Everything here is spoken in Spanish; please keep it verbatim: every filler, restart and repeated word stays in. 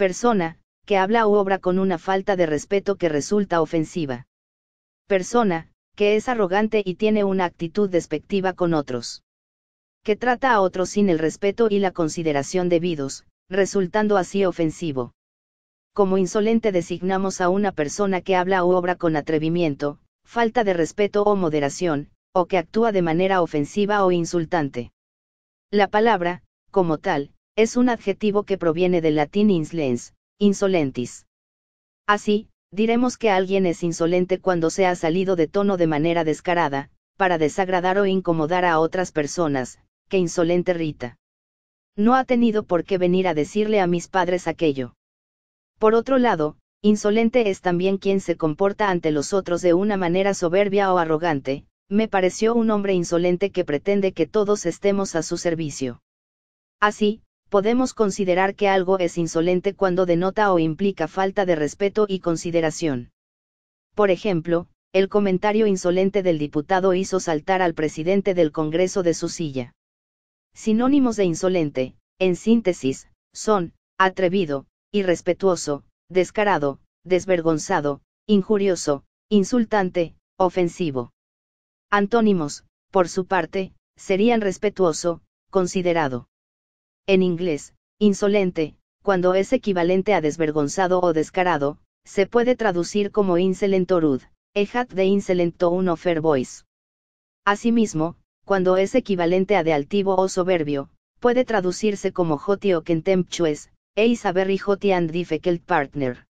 persona, que habla u obra con una falta de respeto que resulta ofensiva. Persona, que es arrogante y tiene una actitud despectiva con otros. Que trata a otros sin el respeto y la consideración debidos, resultando así ofensivo. Como insolente designamos a una persona que habla u obra con atrevimiento, falta de respeto o moderación, o que actúa de manera ofensiva o insultante. La palabra, como tal, es un adjetivo que proviene del latín insolens, insolentis. Así, diremos que alguien es insolente cuando se ha salido de tono de manera descarada, para desagradar o incomodar a otras personas. ¡Qué insolente Rita! No ha tenido por qué venir a decirle a mis padres aquello. Por otro lado, insolente es también quien se comporta ante los otros de una manera soberbia o arrogante. Me pareció un hombre insolente que pretende que todos estemos a su servicio. Así, podemos considerar que algo es insolente cuando denota o implica falta de respeto y consideración. Por ejemplo, el comentario insolente del diputado hizo saltar al presidente del Congreso de su silla. Sinónimos de insolente, en síntesis, son: atrevido, irrespetuoso, descarado, desvergonzado, injurioso, insultante, ofensivo. Antónimos, por su parte, serían respetuoso, considerado. En inglés, insolente, cuando es equivalente a desvergonzado o descarado, se puede traducir como insolent or rude, a hat de insolent tone of fair voice. Asimismo, cuando es equivalente a de altivo o soberbio, puede traducirse como haughty o contemptuous, a very haughty and difficult partner.